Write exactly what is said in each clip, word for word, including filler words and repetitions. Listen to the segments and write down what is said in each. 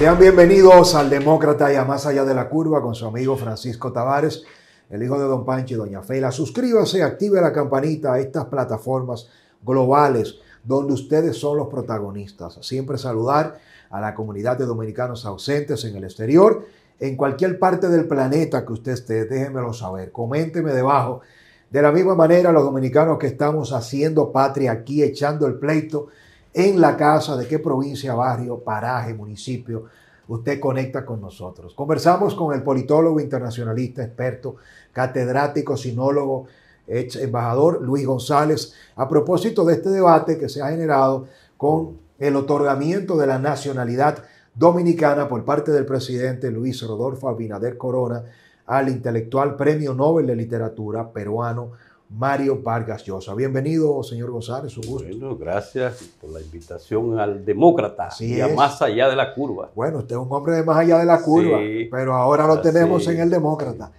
Sean bienvenidos al Demócrata y a Más Allá de la Curva con su amigo Francisco Tavárez, el hijo de Don Pancho y Doña Fela. Suscríbase, active la campanita a estas plataformas globales donde ustedes son los protagonistas. Siempre saludar a la comunidad de dominicanos ausentes en el exterior, en cualquier parte del planeta que usted esté, déjenmelo saber, coménteme debajo. De la misma manera, los dominicanos que estamos haciendo patria aquí, echando el pleito en la casa, de qué provincia, barrio, paraje, municipio, usted conecta con nosotros. Conversamos con el politólogo internacionalista, experto, catedrático, sinólogo, ex embajador Luis González, a propósito de este debate que se ha generado con el otorgamiento de la nacionalidad dominicana por parte del presidente Luis Rodolfo Abinader Corona al intelectual Premio Nobel de Literatura peruano Mario Vargas Llosa. Bienvenido, señor González, un gusto. Bueno, gracias por la invitación al Demócrata. Así y a es. Más Allá de la Curva. Bueno, usted es un hombre de Más Allá de la Curva, sí, pero ahora lo tenemos sí. en el Demócrata.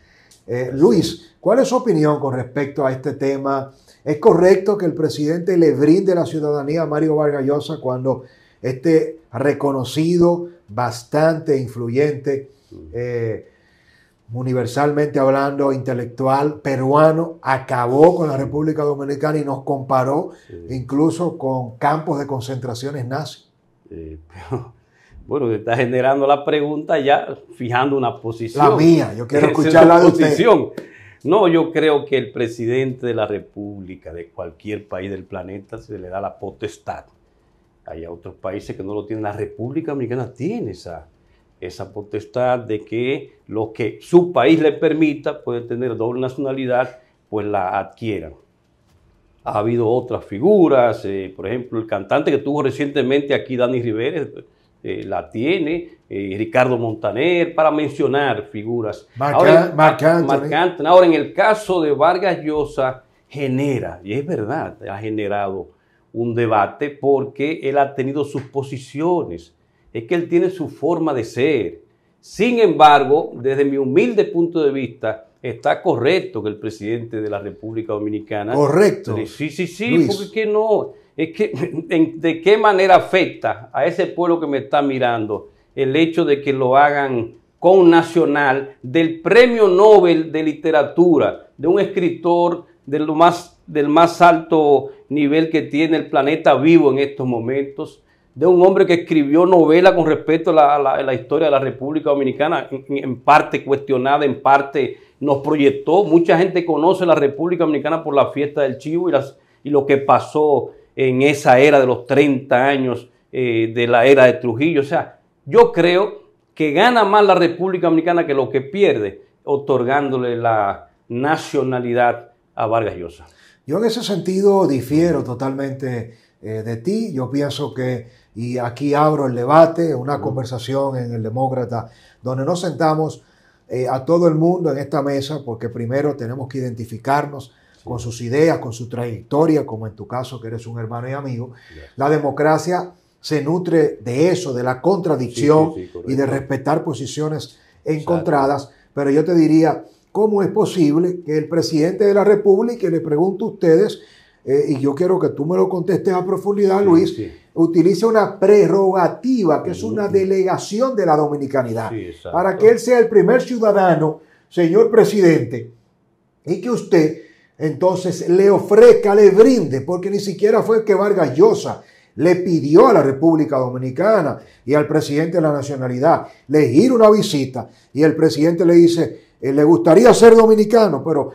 Eh, Luis, ¿cuál es su opinión con respecto a este tema? ¿Es correcto que el presidente le brinde la ciudadanía a Mario Vargas Llosa cuando este reconocido, bastante influyente, eh, universalmente hablando, intelectual peruano, acabó con la República Dominicana y nos comparó sí. incluso con campos de concentraciones nazis? Eh, pero, bueno, se está generando la pregunta ya fijando una posición. La mía, yo quiero escuchar la de usted. No, yo creo que el presidente de la República, de cualquier país del planeta, se le da la potestad. Hay otros países que no lo tienen. La República Dominicana tiene esa, esa potestad de que lo que su país le permita, puede tener doble nacionalidad, pues la adquieran. Ha habido otras figuras, eh, por ejemplo, el cantante que tuvo recientemente aquí, Dani Rivera, eh, la tiene, eh, Ricardo Montaner, para mencionar figuras. Marcante. Ahora, en el caso de Vargas Llosa, genera, y es verdad, ha generado un debate porque él ha tenido sus posiciones, es que él tiene su forma de ser. Sin embargo, desde mi humilde punto de vista, está correcto que el presidente de la República Dominicana... Correcto. Sí, sí, sí, Luis. Porque es que no, es que en, de qué manera afecta a ese pueblo que me está mirando el hecho de que lo hagan connacional del Premio Nobel de Literatura, de un escritor de lo más... del más alto nivel que tiene el planeta vivo en estos momentos, de un hombre que escribió novela con respecto a la, a la, a la historia de la República Dominicana, en, en parte cuestionada, en parte nos proyectó. Mucha gente conoce la República Dominicana por la fiesta del Chivo y, las, y lo que pasó en esa era de los treinta años eh, de la era de Trujillo. O sea, yo creo que gana más la República Dominicana que lo que pierde otorgándole la nacionalidad a Vargas Llosa. Yo en ese sentido difiero totalmente eh, de ti. Yo pienso que, y aquí abro el debate, una conversación en el Demócrata, donde nos sentamos eh, a todo el mundo en esta mesa, porque primero tenemos que identificarnos sí. con sus ideas, con su trayectoria, como en tu caso, que eres un hermano y amigo. Sí. La democracia se nutre de eso, de la contradicción sí, sí, sí, y de respetar posiciones encontradas. Exacto. Pero yo te diría... ¿Cómo es posible que el presidente de la República, y le pregunto a ustedes, eh, y yo quiero que tú me lo contestes a profundidad, Luis, sí, sí. utilice una prerrogativa, que sí, es una sí. delegación de la dominicanidad, sí, para que él sea el primer ciudadano, señor presidente, y que usted entonces le ofrezca, le brinde, porque ni siquiera fue que Vargas Llosa le pidió a la República Dominicana y al presidente de la nacionalidad, le gira una visita y el presidente le dice... Eh, le gustaría ser dominicano, pero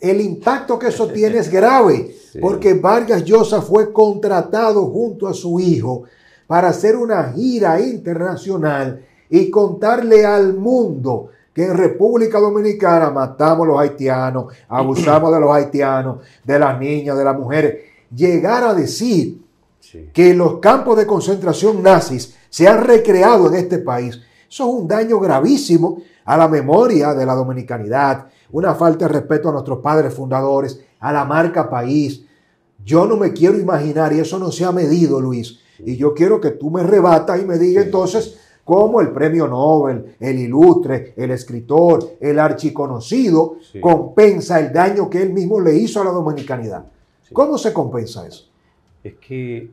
el impacto que eso tiene es grave, sí. porque Vargas Llosa fue contratado junto a su hijo para hacer una gira internacional y contarle al mundo que en República Dominicana matamos a los haitianos, abusamos de los haitianos, de las niñas, de las mujeres. Llegar a decir sí. que los campos de concentración nazis se han recreado en este país, eso es un daño gravísimo a la memoria de la dominicanidad, una falta de respeto a nuestros padres fundadores, a la marca país. Yo no me quiero imaginar, y eso no se ha medido, Luis, y yo quiero que tú me rebatas y me digas sí. entonces cómo el Premio Nobel, el ilustre, el escritor, el archiconocido, sí. compensa el daño que él mismo le hizo a la dominicanidad. Sí. ¿Cómo se compensa eso? Es que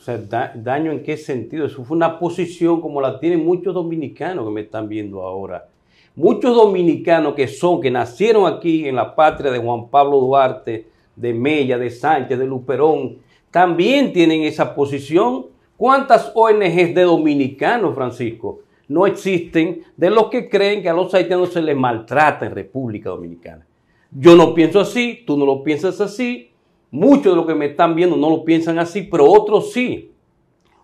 O sea, da, ¿daño en qué sentido? Eso fue una posición como la tienen muchos dominicanos que me están viendo ahora. Muchos dominicanos que son, que nacieron aquí en la patria de Juan Pablo Duarte, de Mella, de Sánchez, de Luperón, también tienen esa posición. ¿Cuántas O N Ges de dominicanos, Francisco, no existen de los que creen que a los haitianos se les maltrata en República Dominicana? Yo no pienso así, tú no lo piensas así, muchos de los que me están viendo no lo piensan así, pero otros sí.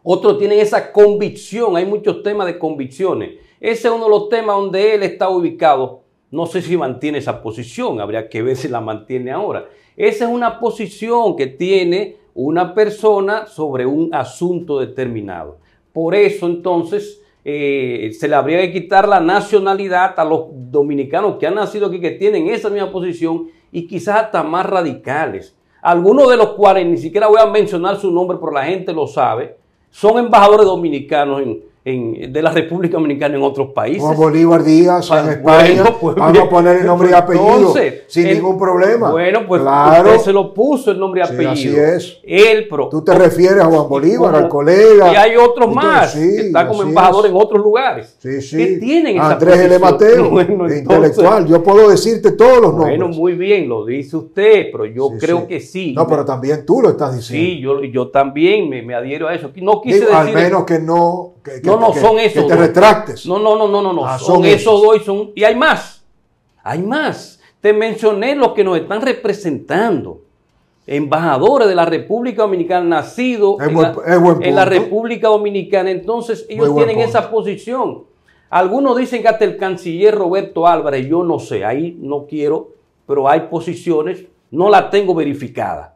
Otros tienen esa convicción, hay muchos temas de convicciones. Ese es uno de los temas donde él está ubicado. No sé si mantiene esa posición, habría que ver si la mantiene ahora. Esa es una posición que tiene una persona sobre un asunto determinado. Por eso, entonces, eh, se le habría que quitar la nacionalidad a los dominicanos que han nacido aquí, que tienen esa misma posición y quizás hasta más radicales. Algunos de los cuales, ni siquiera voy a mencionar su nombre, pero la gente lo sabe, son embajadores dominicanos en... En, de la República Dominicana en otros países. Juan Bolívar Díaz en España, bueno, pues, vamos a poner el nombre y apellido entonces, sin el, ningún problema. Bueno, pues claro, usted se lo puso el nombre y apellido. Sí, así es. Él, pero, tú te refieres a Juan Bolívar, como, al colega. Y hay otros entonces, más, sí, que están como embajadores en otros lugares. Sí, sí. ¿Qué tienen Andrés E. Mateo, bueno, intelectual. Yo puedo decirte todos los nombres. Bueno, muy bien, lo dice usted, pero yo sí, creo sí. que sí. No, pero también tú lo estás diciendo. Sí, yo, yo también me, me adhiero a eso. No quise Digo, decir... Al menos que no... Que, que, no, no, que, son esos que te dos. retractes. No, no, no, no, no, no. Ah, son, son esos dos y son... Y hay más. Hay más. Te mencioné los que nos están representando. Embajadores de la República Dominicana, nacidos en, en, en la República Dominicana. Entonces, ellos tienen punto. esa posición. Algunos dicen que hasta el canciller Roberto Álvarez, yo no sé, ahí no quiero, pero hay posiciones, no las tengo verificadas.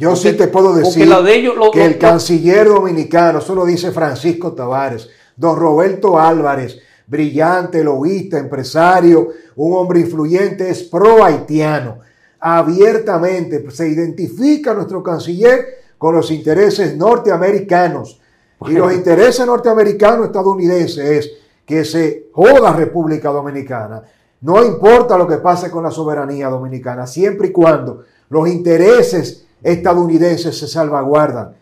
Yo porque, sí te puedo decir la de ellos, lo, que lo, el lo, canciller dominicano, eso lo dice Francisco Tavárez, don Roberto Álvarez, brillante, lobista, empresario, un hombre influyente, es pro-haitiano. Abiertamente se identifica a nuestro canciller con los intereses norteamericanos. Bueno. Y los intereses norteamericanos estadounidenses es que se joda República Dominicana. No importa lo que pase con la soberanía dominicana, siempre y cuando los intereses estadounidenses se salvaguardan,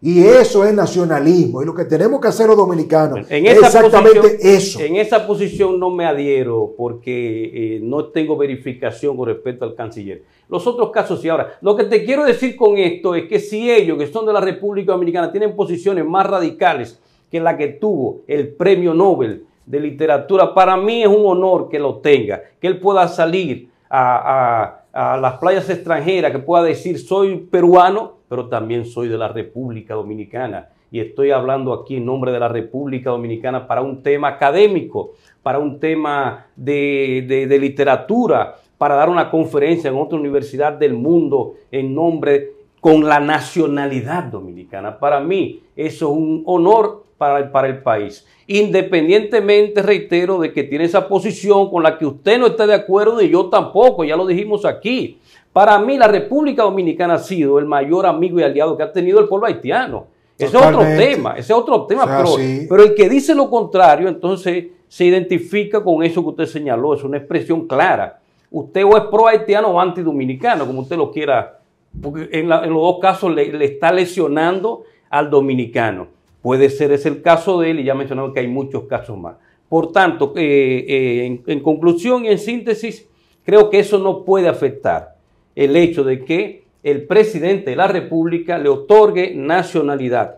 y eso es nacionalismo, y lo que tenemos que hacer los dominicanos en es exactamente posición, eso. En esa posición no me adhiero porque eh, no tengo verificación con respecto al canciller. Los otros casos sí. Ahora, lo que te quiero decir con esto es que si ellos, que son de la República Dominicana, tienen posiciones más radicales que la que tuvo el premio Nobel de literatura, para mí es un honor que lo tenga, que él pueda salir a... a a las playas extranjeras, que pueda decir soy peruano, pero también soy de la República Dominicana y estoy hablando aquí en nombre de la República Dominicana para un tema académico, para un tema de, de, de literatura, para dar una conferencia en otra universidad del mundo en nombre con la nacionalidad dominicana. Para mí eso es un honor para el, para el país, independientemente, reitero, de que tiene esa posición con la que usted no está de acuerdo y yo tampoco, ya lo dijimos aquí. Para mí la República Dominicana ha sido el mayor amigo y aliado que ha tenido el pueblo haitiano. Ese es otro tema, ese es otro tema, o sea, pero, sí. pero el que dice lo contrario, entonces se identifica con eso que usted señaló, es una expresión clara. Usted o es pro haitiano o antidominicano, como usted lo quiera, porque en, la, en los dos casos le, le está lesionando al dominicano. Puede ser ese el caso de él, y ya mencionamos que hay muchos casos más. Por tanto, eh, eh, en, en conclusión y en síntesis, creo que eso no puede afectar el hecho de que el presidente de la República le otorgue nacionalidad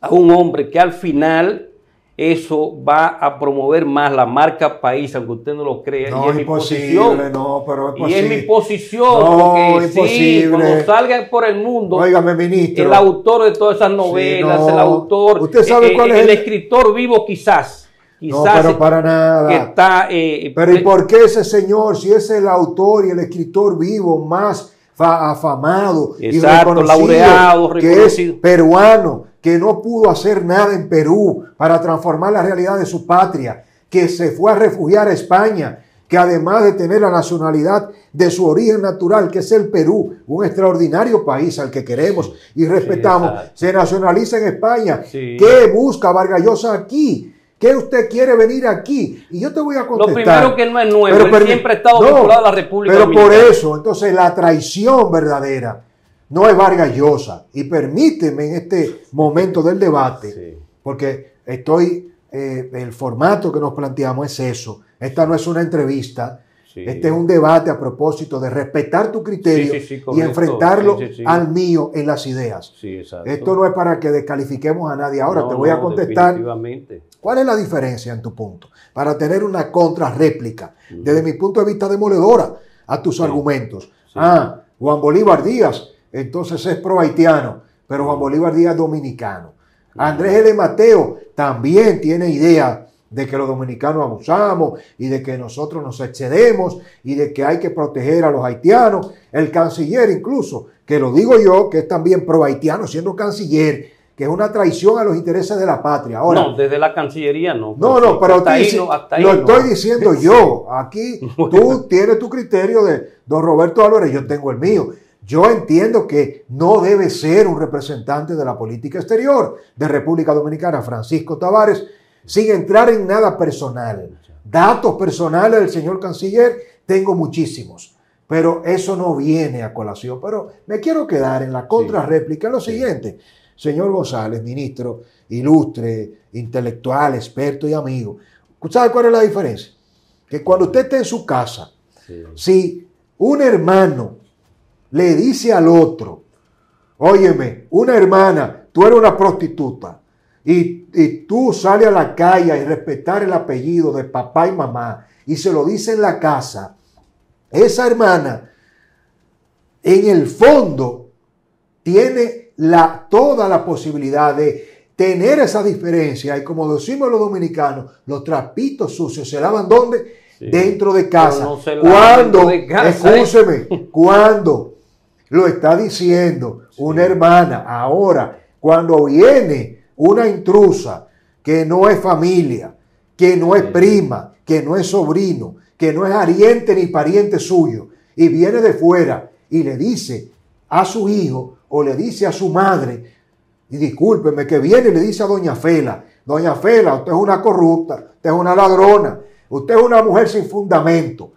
a un hombre que al final eso va a promover más la marca país, aunque usted no lo crea. No, y es imposible, mi posición. No, pero es y es mi posición. No, porque imposible. Sí, cuando salga por el mundo, Óigame, ministro. el autor de todas esas novelas, sí, no. el autor, ¿Usted sabe eh, cuál es el, el escritor vivo quizás. quizás no, pero para nada. Que está, eh, pero ¿y por qué ese señor, si es el autor y el escritor vivo más afamado Exacto, y reconocido, laureado, reconocido, que es peruano, que no pudo hacer nada en Perú para transformar la realidad de su patria, que se fue a refugiar a España, que además de tener la nacionalidad de su origen natural, que es el Perú, un extraordinario país al que queremos y respetamos, sí, se nacionaliza en España? Sí. ¿Qué busca Vargas Llosa aquí? ¿Qué usted quiere venir aquí? Y yo te voy a contestar. Lo primero, que no es nuevo, pero él siempre ha estado no, vinculado a la República Dominicana. Pero por eso, entonces la traición verdadera no es Vargas Llosa. Y permíteme en este momento del debate, sí, porque estoy, eh, el formato que nos planteamos es eso. Esta no es una entrevista, sí, este es un debate a propósito de respetar tu criterio, sí, sí, sí, y enfrentarlo, sí, sí, sí, al mío en las ideas. Sí, exacto. Esto no es para que descalifiquemos a nadie. Ahora no, te voy no, a contestar. ¿Cuál es la diferencia en tu punto? Para tener una contrarréplica, uh-huh, desde mi punto de vista demoledora, a tus, sí, argumentos. Sí. Ah, Juan Bolívar Díaz, entonces es pro-haitiano, pero Juan Bolívar Díaz es dominicano. Andrés E. Mateo también tiene idea de que los dominicanos abusamos y de que nosotros nos excedemos y de que hay que proteger a los haitianos. El canciller incluso, que lo digo yo, que es también pro-haitiano siendo canciller, que es una traición a los intereses de la patria. Ahora, no, desde la Cancillería no. No, no, pero hasta ahí no, hasta ahí lo no. estoy diciendo yo. Aquí tú tienes tu criterio de don Roberto Álvarez, yo tengo el mío. Yo entiendo que no debe ser un representante de la política exterior de República Dominicana, Francisco Tavárez, sin entrar en nada personal. Datos personales del señor canciller tengo muchísimos, pero eso no viene a colación. Pero me quiero quedar en la contrarréplica, en lo siguiente. Señor González, ministro, ilustre, intelectual, experto y amigo, ¿sabe cuál es la diferencia? Que cuando usted está en su casa, sí, si un hermano le dice al otro, óyeme, una hermana, tú eres una prostituta, y, y tú sales a la calle a respetar el apellido de papá y mamá, y se lo dice en la casa, esa hermana, en el fondo, tiene La, toda la posibilidad de tener esa diferencia, y como decimos los dominicanos, los trapitos sucios se lavan ¿dónde? Sí, dentro de casa. No cuando, escúcheme, ¿eh? Cuando lo está diciendo, sí, una hermana. Ahora, cuando viene una intrusa que no es familia, que no es, sí, prima, que no es sobrino, que no es pariente ni pariente suyo, y viene de fuera y le dice a su hijo, o le dice a su madre, y discúlpeme, que viene y le dice a doña Fela, doña Fela, usted es una corrupta, usted es una ladrona, usted es una mujer sin fundamento.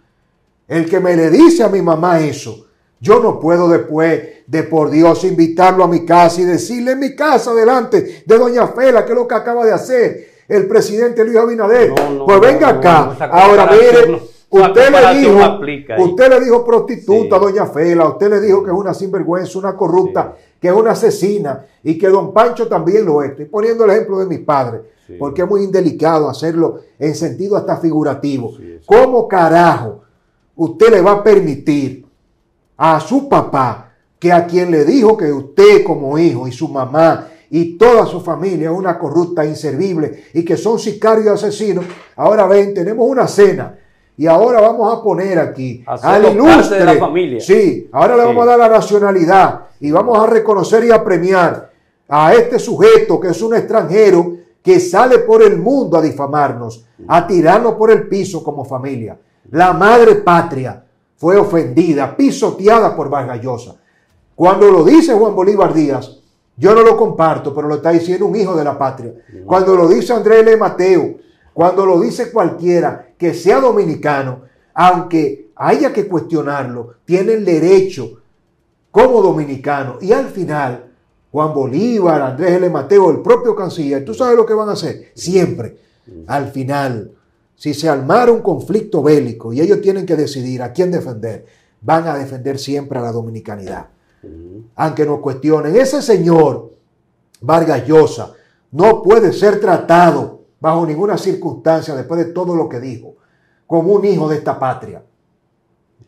El que me le dice a mi mamá eso, yo no puedo después de por Dios invitarlo a mi casa y decirle en mi casa delante de doña Fela, que es lo que acaba de hacer el presidente Luis Abinader. No, no, pues venga no, acá, no, no, ahora mire... No. Usted le dijo, usted le dijo prostituta, sí, doña Fela, usted le dijo que es una sinvergüenza, una corrupta, sí, que es una asesina y que don Pancho también lo es. Estoy poniendo el ejemplo de mis padres, sí, porque es muy indelicado hacerlo en sentido hasta figurativo. Sí, sí. ¿Cómo carajo usted le va a permitir a su papá, que a quien le dijo que usted como hijo y su mamá y toda su familia es una corrupta, inservible y que son sicarios y asesinos? Ahora ven, tenemos una cena. Y ahora vamos a poner aquí al ilustre de la familia. Sí, ahora le vamos, sí, a dar la nacionalidad y vamos a reconocer y a premiar a este sujeto que es un extranjero que sale por el mundo a difamarnos, a tirarnos por el piso como familia. La madre patria fue ofendida, pisoteada por Vargas Llosa. Cuando lo dice Juan Bolívar Díaz, yo no lo comparto, pero lo está diciendo un hijo de la patria. Cuando lo dice Andrés L. Mateo, cuando lo dice cualquiera que sea dominicano, aunque haya que cuestionarlo, tiene el derecho como dominicano. Y al final, Juan Bolívar, Andrés L. Mateo, el propio canciller, ¿tú sabes lo que van a hacer? Siempre. Al final, si se armara un conflicto bélico y ellos tienen que decidir a quién defender, van a defender siempre a la dominicanidad. Aunque nos cuestionen, ese señor Vargas Llosa no puede ser tratado bajo ninguna circunstancia, después de todo lo que dijo, como un hijo de esta patria.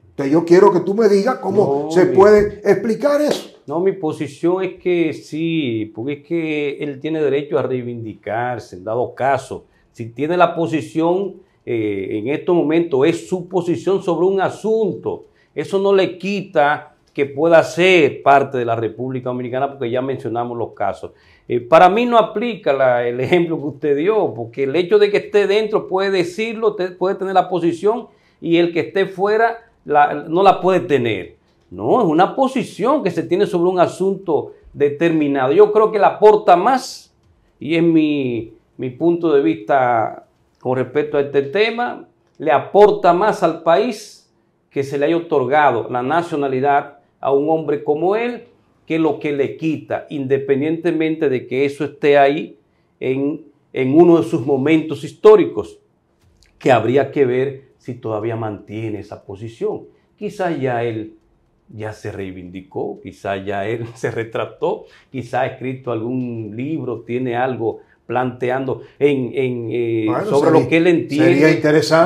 Entonces yo quiero que tú me digas cómo no, se mi, puede explicar eso. No, mi posición es que sí, porque es que él tiene derecho a reivindicarse, en dado caso. Si tiene la posición, eh, en estos momentos, es su posición sobre un asunto. Eso no le quita que pueda ser parte de la República Dominicana, porque ya mencionamos los casos. Eh, para mí no aplica la, el ejemplo que usted dio, porque el hecho de que esté dentro puede decirlo, te, puede tener la posición, y el que esté fuera la, no la puede tener. No, es una posición que se tiene sobre un asunto determinado. Yo creo que la aporta más, y es mi, mi punto de vista con respecto a este tema, le aporta más al país que se le haya otorgado la nacionalidad a un hombre como él, que lo que le quita, independientemente de que eso esté ahí en, en uno de sus momentos históricos, que habría que ver si todavía mantiene esa posición. Quizás ya él ya se reivindicó, quizás ya él se retractó, quizás ha escrito algún libro, tiene algo planteando en, en, eh, bueno, sobre sería, lo que él entiende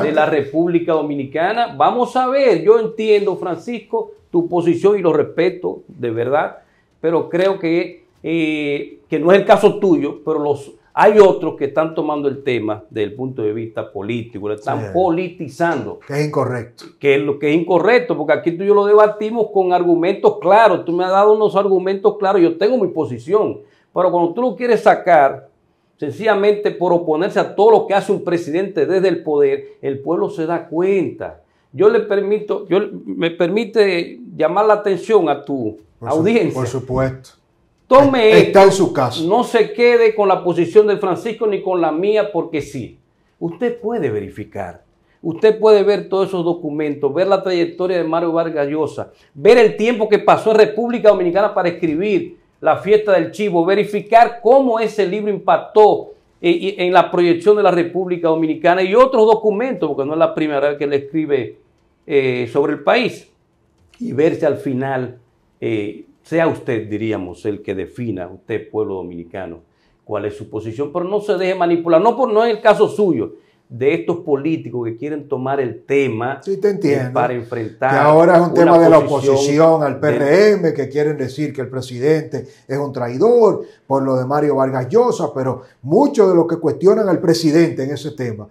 de la República Dominicana. Vamos a ver, yo entiendo, Francisco, tu posición y lo respeto, de verdad, pero creo que, eh, que no es el caso tuyo, pero los, hay otros que están tomando el tema desde el punto de vista político, lo están sí, politizando. Que es incorrecto. Que es lo que es incorrecto, porque aquí tú y yo lo debatimos con argumentos claros, tú me has dado unos argumentos claros, yo tengo mi posición, pero cuando tú lo quieres sacar, sencillamente por oponerse a todo lo que hace un presidente desde el poder, el pueblo se da cuenta. Yo le permito, yo me permite llamar la atención a tu por audiencia. Su, por supuesto. Tome está en su caso. No se quede con la posición de Francisco ni con la mía, porque sí. Usted puede verificar. Usted puede ver todos esos documentos, ver la trayectoria de Mario Vargas Llosa, ver el tiempo que pasó en República Dominicana para escribir La fiesta del Chivo, verificar cómo ese libro impactó en la proyección de la República Dominicana y otros documentos, porque no es la primera vez que le escribe eh, sobre el país, y verse al final, eh, sea usted, diríamos, el que defina, usted pueblo dominicano, cuál es su posición, pero no se deje manipular, no, por, no es el caso suyo, de estos políticos que quieren tomar el tema sí, te entiendo, para enfrentar. Que ahora es un tema de la oposición al P R M, de... que quieren decir que el presidente es un traidor por lo de Mario Vargas Llosa, pero muchos de los que cuestionan al presidente en ese tema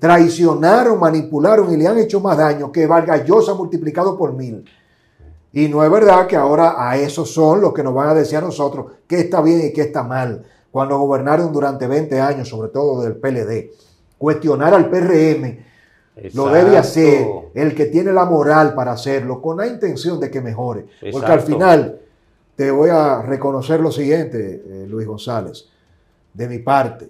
traicionaron, manipularon y le han hecho más daño que Vargas Llosa multiplicado por mil. Y no es verdad que ahora a esos son los que nos van a decir a nosotros qué está bien y qué está mal, cuando gobernaron durante veinte años, sobre todo del P L D. Cuestionar al P R M, exacto, lo debe hacer el que tiene la moral para hacerlo, con la intención de que mejore. Exacto. Porque al final te voy a reconocer lo siguiente, eh, Luis González, de mi parte.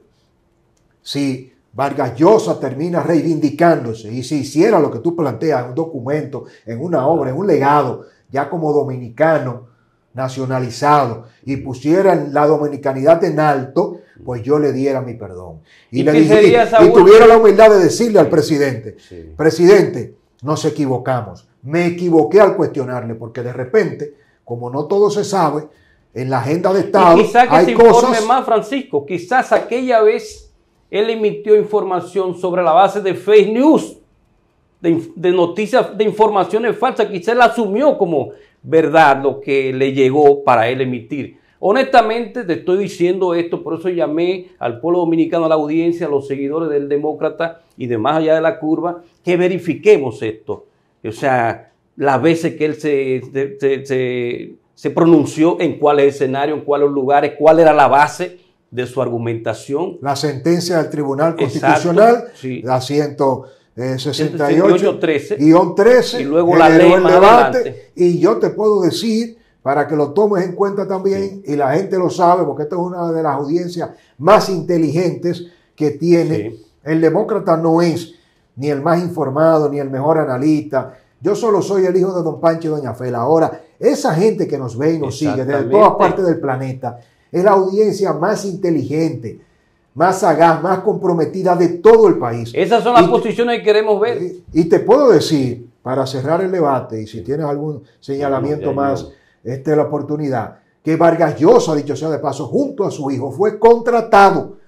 Si Vargas Llosa termina reivindicándose y si hiciera lo que tú planteas en un documento, en una obra, en un legado, ya como dominicano nacionalizado, y pusiera la dominicanidad en alto, pues yo le diera mi perdón. Y, ¿Y, le dije, y, y tuviera la humildad de decirle al presidente, sí. presidente, nos equivocamos, me equivoqué al cuestionarle, porque de repente, como no todo se sabe, en la agenda de Estado quizás que hay se informe cosas... más, Francisco, quizás aquella vez él emitió información sobre la base de fake news, de, de noticias, de informaciones falsas, quizás la asumió como verdad lo que le llegó para él emitir. Honestamente te estoy diciendo esto, por eso llamé al pueblo dominicano, a la audiencia, a los seguidores del Demócrata y de Más Allá de la Curva, que verifiquemos esto. O sea, las veces que él se, se, se, se, se pronunció, en cuáles escenarios, en cuáles lugares, cuál era la base de su argumentación. La sentencia del Tribunal Constitucional, exacto, sí, la ciento sesenta y ocho guión trece, y luego la ley más debate, adelante. Y yo te puedo decir, para que lo tomes en cuenta también, sí, y la gente lo sabe, porque esta es una de las audiencias más inteligentes que tiene. Sí. El Demócrata no es ni el más informado, ni el mejor analista. Yo solo soy el hijo de don Pancho y doña Fela. Ahora, esa gente que nos ve y nos sigue desde todas partes del planeta, es la audiencia más inteligente, más sagaz, más comprometida de todo el país. Esas son las y posiciones te, que queremos ver. Y, y te puedo decir, para cerrar el debate, y si tienes algún señalamiento más, esta es la oportunidad, que Vargas Llosa, dicho sea de paso, junto a su hijo, fue contratado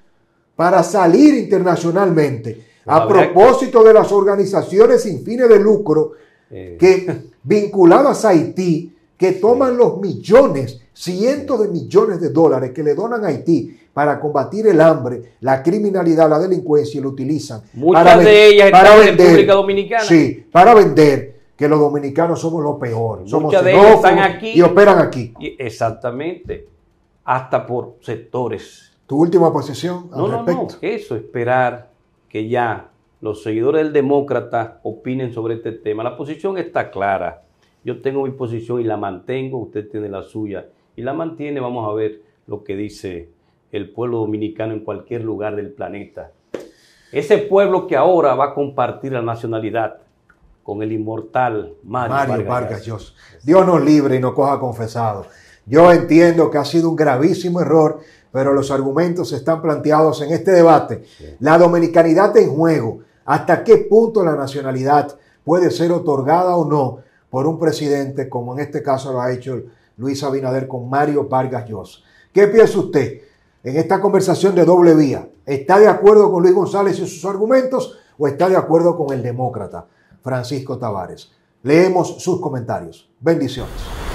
para salir internacionalmente a propósito de las organizaciones sin fines de lucro que vinculadas a Haití, que toman los millones, cientos de millones de dólares que le donan a Haití para combatir el hambre, la criminalidad, la delincuencia, y lo utilizan. Muchas para de ellas están para vender, en República Dominicana. Sí, para vender que los dominicanos somos lo peor. Somos Muchas de ellas están aquí. Y operan aquí. Exactamente. Hasta por sectores. ¿Tu última posición al no, respecto? No, no, eso, esperar que ya los seguidores del Demócrata opinen sobre este tema. La posición está clara. Yo tengo mi posición y la mantengo, usted tiene la suya y la mantiene. Vamos a ver lo que dice el pueblo dominicano en cualquier lugar del planeta. Ese pueblo que ahora va a compartir la nacionalidad con el inmortal Mario, Mario Vargas Llosa. Dios nos libre y nos coja confesados. Yo entiendo que ha sido un gravísimo error, pero los argumentos están planteados en este debate. La dominicanidad en juego, hasta qué punto la nacionalidad puede ser otorgada o no por un presidente, como en este caso lo ha hecho Luis Abinader con Mario Vargas Llosa. ¿Qué piensa usted en esta conversación de doble vía? ¿Está de acuerdo con Luis González y sus argumentos o está de acuerdo con el demócrata Francisco Tavárez? Leemos sus comentarios. Bendiciones.